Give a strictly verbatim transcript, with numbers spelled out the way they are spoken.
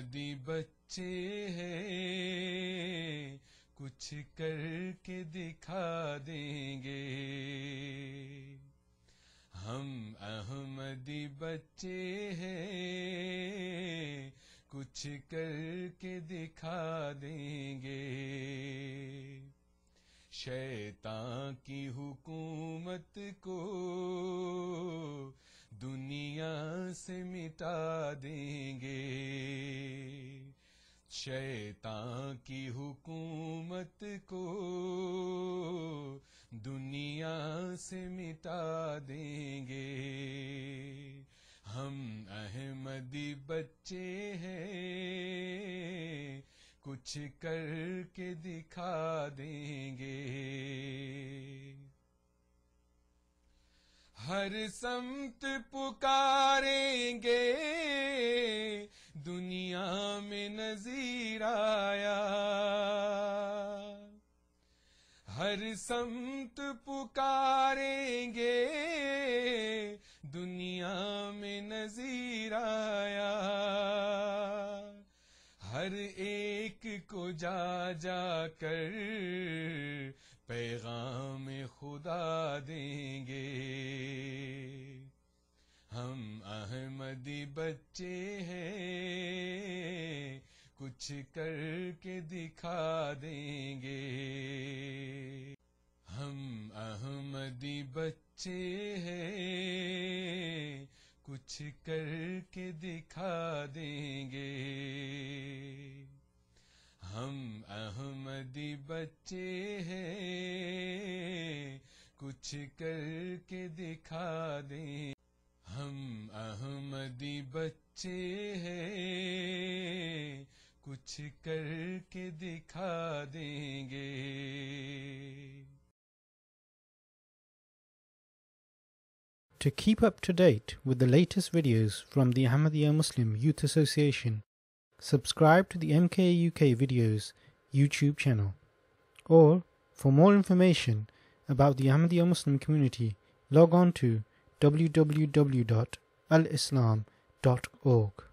अहमदी बच्चे हैं, कुछ करके दिखा देंगे। हम अहमदी बच्चे हैं, कुछ करके दिखा देंगे। शैतान की हुकूमत को दुनिया से मिटा देंगे। शैतान की हुकूमत को दुनिया से मिटा देंगे। हम अहमदी बच्चे हैं, कुछ करके दिखा देंगे। हर समत पुकारेंगे, दुनिया में नजीर आया। हर समत पुकारेंगे, दुनिया में नजीर आया। हर एक को जा जा कर पैगाम खुदा देंगे। हम अहमदी बच्चे हैं, कुछ करके दिखा देंगे। हम अहमदी बच्चे हैं, कुछ करके दिखा देंगे। हम अहमदी बच्चे हैं, कुछ करके दिखा दें। हम अहमदी बच्चे हैं, कुछ करके दिखा देंगे। To keep up to date with the latest videos from the Ahmadiyya Muslim Youth Association, subscribe to the M K A U K Videos YouTube channel. Or, for more information about the Ahmadiyya Muslim community, log on to w w w dot alislam dot org.